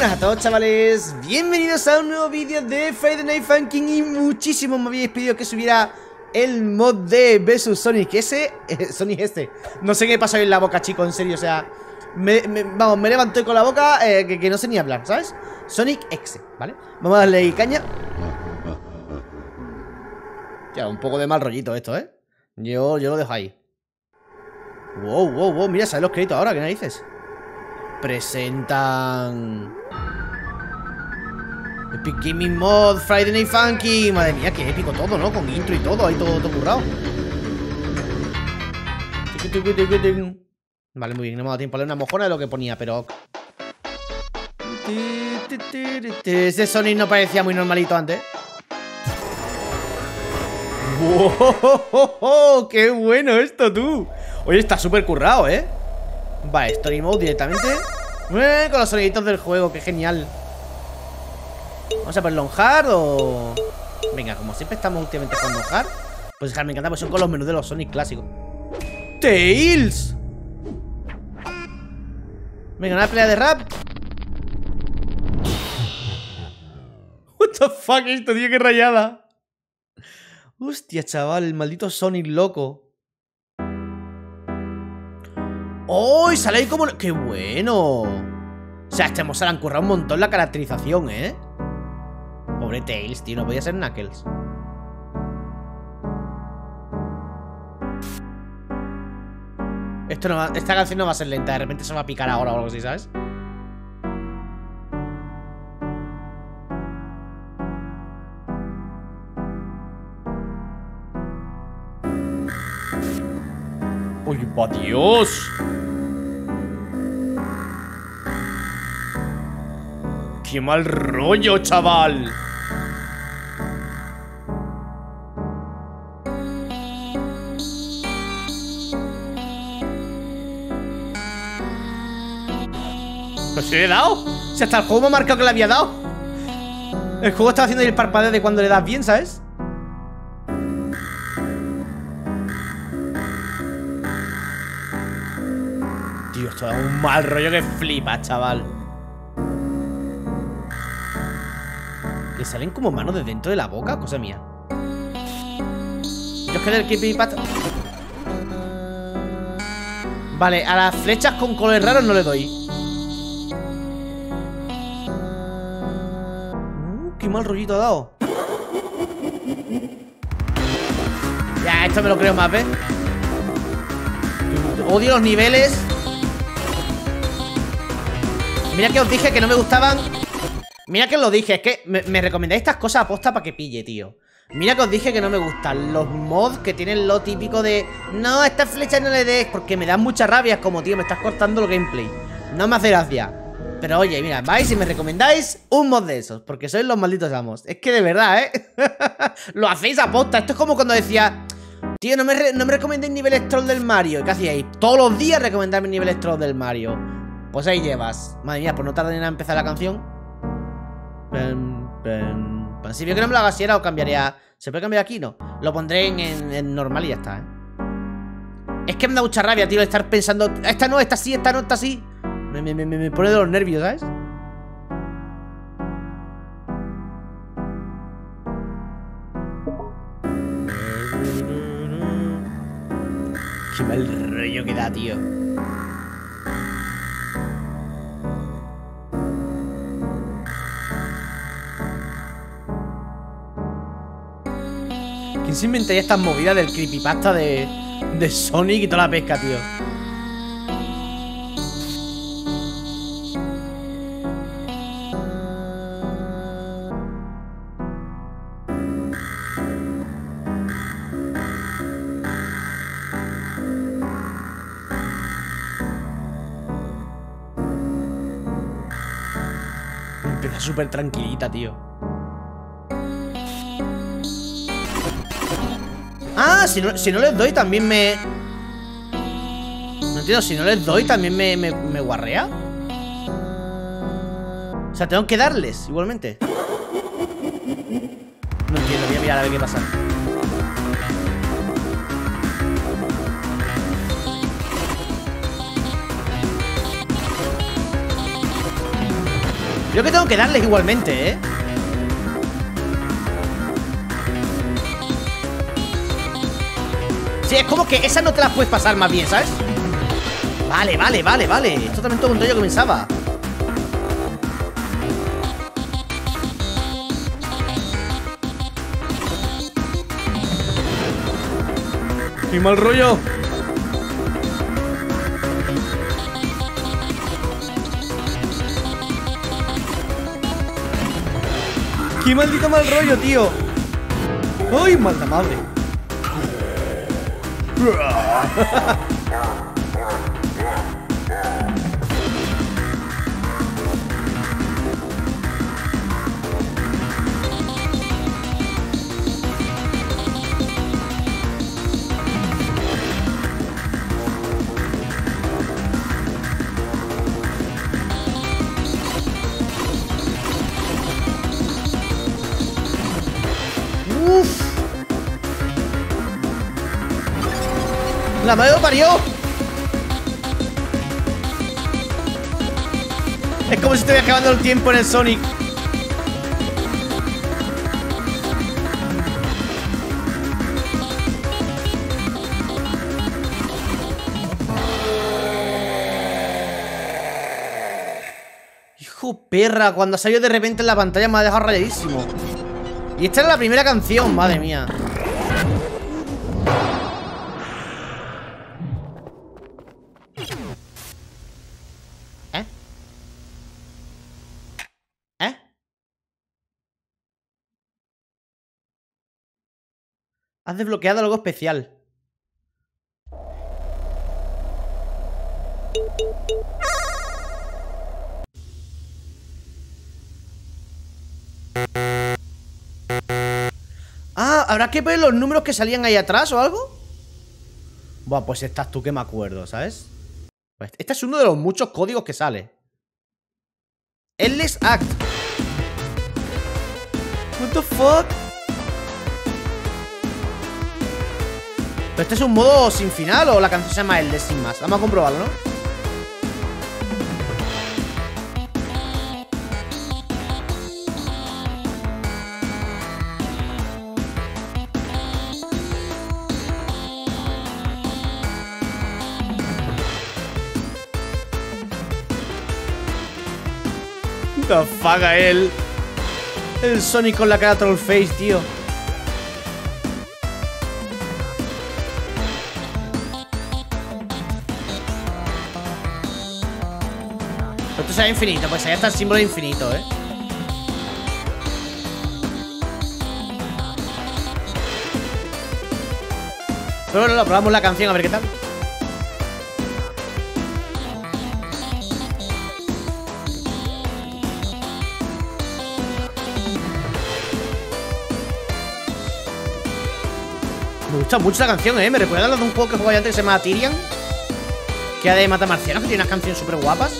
buenas a todos, chavales. Bienvenidos a un nuevo vídeo de Friday Night Funkin'. Y muchísimos me habéis pedido que subiera el mod de Versus Sonic S. Sonic este. No sé qué pasó en la boca, chicos, en serio, o sea, me levanté con la boca que no sé ni hablar, ¿sabes? Sonic X, ¿vale? Vamos a darle caña. Ya, un poco de mal rollito esto, ¿eh? Yo lo dejo ahí. Wow, mira, salen los créditos ahora, ¿qué narices? Presentan Epic Gaming Mod Friday Night Funkin'. Madre mía, qué épico todo, ¿no? Con intro y todo, ahí todo currado. Vale, muy bien, no me ha dado tiempo a leer una mojona de lo que ponía, pero ese Sonic no parecía muy normalito antes. ¡Wow! ¡Qué bueno esto, tú! Oye, está súper currado, ¿eh? Vale, Story Mode directamente. Con los soniditos del juego, qué genial. Vamos a ver long hard o... Venga, como siempre estamos últimamente con long hard. Pues me encanta porque son con los menús de los Sonic clásicos. ¡Tails! Venga, una pelea de rap. What the fuck esto, tío, qué rayada. Hostia, chaval, el maldito Sonic loco. ¡Oh! Y sale ahí como... ¡Qué bueno! O sea, este mozo le han currado un montón la caracterización, ¿eh? Pobre Tails, tío, no podía ser Knuckles. Esto no va... Esta canción no va a ser lenta, de repente se va a picar ahora o algo así, ¿sabes? ¡Uy, va Dios! ¡Qué mal rollo, chaval! ¿Pero si le he dado? Si hasta el juego me ha marcado que le había dado. El juego estaba haciendo el parpadeo de cuando le das bien, ¿sabes? Tío, esto da un mal rollo que flipa, chaval. Le salen como manos de dentro de la boca, cosa mía. Yo es que del creepypasta. Vale, a las flechas con colores raros no le doy. Qué mal rollito ha dado. Ya, esto me lo creo más, ¿ves? Odio los niveles. Mira que os dije que no me gustaban. Mira que os lo dije, es que me recomendáis estas cosas a posta para que pille, tío. Mira que os dije que no me gustan los mods que tienen lo típico de no, estas flechas no le des, porque me dan mucha rabia, como tío, me estás cortando el gameplay. No me hace gracia. Pero oye, mira, vais y me recomendáis un mod de esos, porque sois los malditos amos. Es que de verdad, ¿eh? Lo hacéis a posta, esto es como cuando decía tío, no me recomendéis niveles troll del Mario. ¿Qué hacíais? Todos los días recomendarme niveles troll del Mario. Pues ahí llevas. Madre mía, pues no tarda en empezar la canción. Si veo que no me lo haga así, ahora os cambiaría. ¿Se puede cambiar aquí? No. Lo pondré en normal y ya está, ¿eh? Es que me da mucha rabia, tío, estar pensando. Esta no, esta sí, esta no, esta sí. Me pone de los nervios, ¿sabes? Qué mal rollo que da, tío. ¿Quién se inventaría estas movidas del creepypasta de Sonic y toda la pesca, tío? Empieza súper tranquilita, tío. Ah, si no les doy también me... No entiendo, si no les doy también me guarrea. O sea, tengo que darles igualmente. No entiendo, voy a mirar a ver qué pasa. Creo que tengo que darles igualmente, ¿eh? Sí, es como que esa no te la puedes pasar más bien, ¿sabes? Vale, vale, vale, vale. Esto también todo un rollo que pensaba. ¡Qué mal rollo! ¡Qué maldito mal rollo, tío! ¡Ay, maldita madre! ¡Uf! ¡La madre lo parió! Es como si estuviera acabando el tiempo en el Sonic. Hijo perra, cuando ha salido de repente en la pantalla me ha dejado rayadísimo. Y esta era la primera canción, madre mía. ¿Eh? ¿Eh? Has desbloqueado algo especial. Ah, ¿habrá que ver los números que salían ahí atrás o algo? Buah, pues estás tú que me acuerdo, ¿sabes? Pues este es uno de los muchos códigos que sale. Endless Act. What the fuck? Pero este es un modo sin final o la canción se llama Endless sin más. Vamos a comprobarlo, ¿no? What the fuck a él. El Sonic con la cara trollface, tío. Esto será infinito, pues allá está el símbolo de infinito, ¿eh? Pero bueno, probamos la canción a ver qué tal. Me gusta mucho la canción, ¿eh? Me recuerda a la de un juego que jugaba antes que se llama Tyrian, que era de mata marcianos, que tiene unas canciones súper guapas.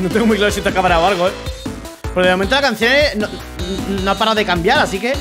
No tengo muy claro si te acabará o algo, ¿eh? Pero de momento la canción no ha parado de cambiar, así que...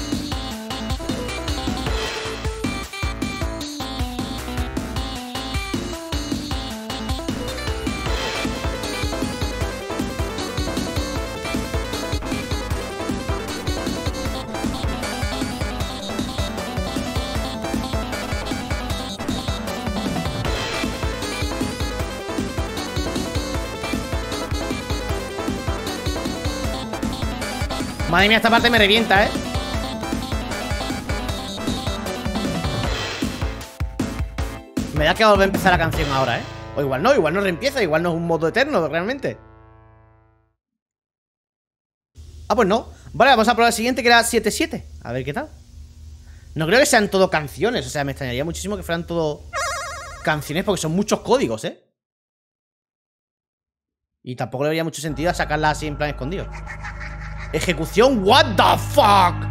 Madre mía, esta parte me revienta, ¿eh? Me da que va a volver a empezar la canción ahora, ¿eh? O igual no reempieza, igual no es un modo eterno realmente. Ah, pues no. Vale, vamos a probar el siguiente, que era 7-7. A ver qué tal. No creo que sean todo canciones. O sea, me extrañaría muchísimo que fueran todo canciones, porque son muchos códigos, ¿eh? Y tampoco le daría mucho sentido a sacarla así en plan escondido. Ejecución, what the fuck.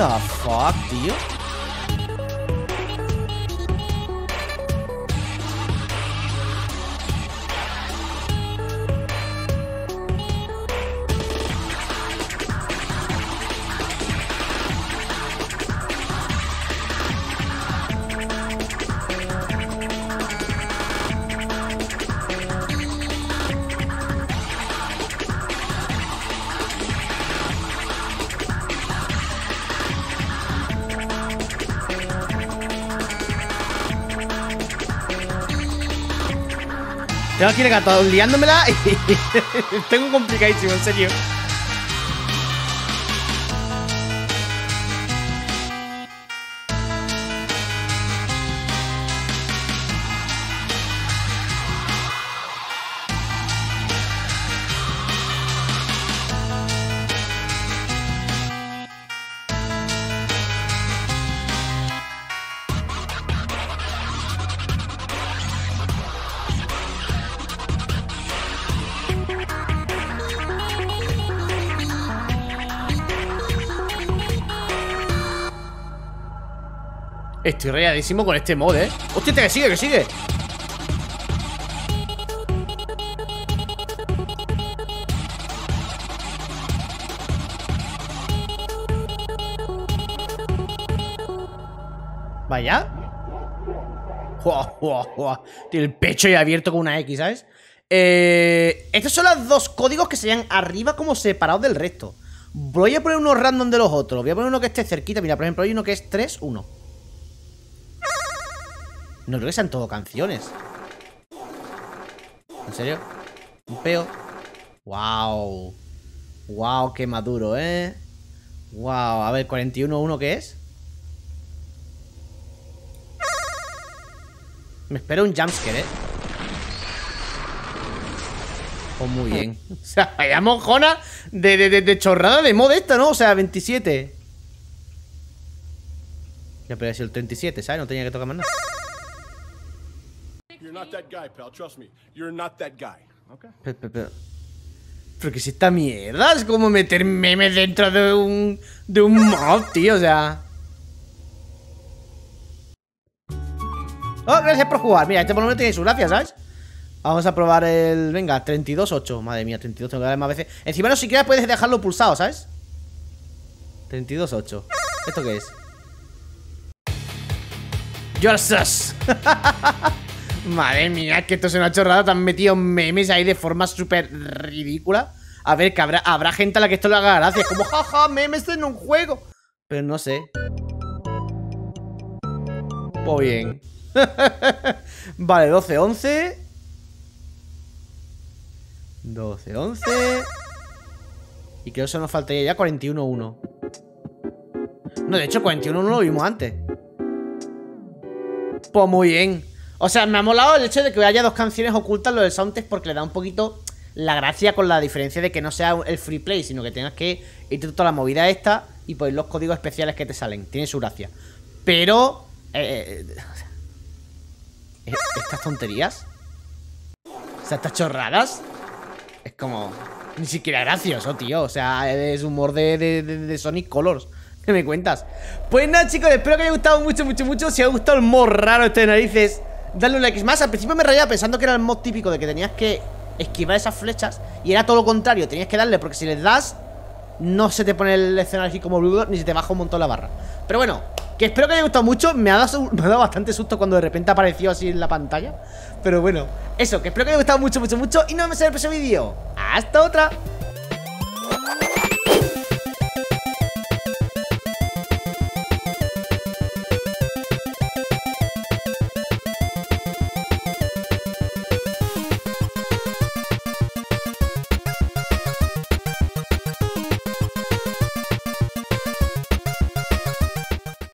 What the fuck, tío. Yo aquí le he gastado liándomela y tengo complicadísimo, en serio. Estoy rayadísimo con este mod, ¿eh? ¡Hostia, que sigue, que sigue! Vaya. ¡Jua, jua, jua! Tiene el pecho ya abierto con una X, ¿sabes? Estos son los dos códigos que se hallan arriba como separados del resto. Voy a poner unos random de los otros. Voy a poner uno que esté cerquita. Mira, por ejemplo, hay uno que es 3-1. No creo que sean todo canciones. ¿En serio? Un peo. ¡Wow! ¡Wow! ¡Qué maduro, eh! ¡Wow! A ver, 41-1, ¿qué es? Me espero un jumpscare, eh. Pues muy bien. O sea, vaya mojona de chorrada de mod esta, ¿no? O sea, 27. Ya, pero es el 37, ¿sabes? No tenía que tocar más nada. Pero que es esta mierda. Es como meter memes dentro de un mod, tío, o sea. Oh, gracias por jugar. Mira, este por lo menos tiene su gracia, ¿sabes? Vamos a probar el... Venga, 32-8. Madre mía, 32 tengo que dar más veces. Encima no siquiera puedes dejarlo pulsado, ¿sabes? 32-8. ¿Esto qué es? ¡Yorsas! Madre mía, que esto es una chorrada. Te han metido memes ahí de forma súper ridícula. A ver, que habrá gente a la que esto le haga gracia. Es como, jaja, memes en un juego. Pero no sé. Pues bien. Vale, 12-11. 12-11. Y creo que eso nos faltaría ya 41-1. No, de hecho, 41-1 lo vimos antes. Pues muy bien. O sea, me ha molado el hecho de que haya dos canciones ocultas lo del soundtest, porque le da un poquito la gracia, con la diferencia de que no sea el free play, sino que tengas que irte toda la movida esta y poner los códigos especiales que te salen. Tiene su gracia. Pero... estas tonterías, o sea, estas chorradas, es como... Ni siquiera gracioso, tío. O sea, es humor de Sonic Colors. ¿Qué me cuentas? Pues nada, chicos, espero que os haya gustado mucho. Si os ha gustado el mod raro este de narices, dale un like. Es más, al principio me rayaba pensando que era el mod típico de que tenías que esquivar esas flechas, y era todo lo contrario, tenías que darle, porque si les das no se te pone el escenario así como bludo, ni se te baja un montón la barra. Pero bueno, que espero que haya gustado mucho. Me ha dado bastante susto cuando de repente apareció así en la pantalla. Pero bueno, eso, que espero que haya gustado mucho y nos vemos en el próximo vídeo. ¡Hasta otra!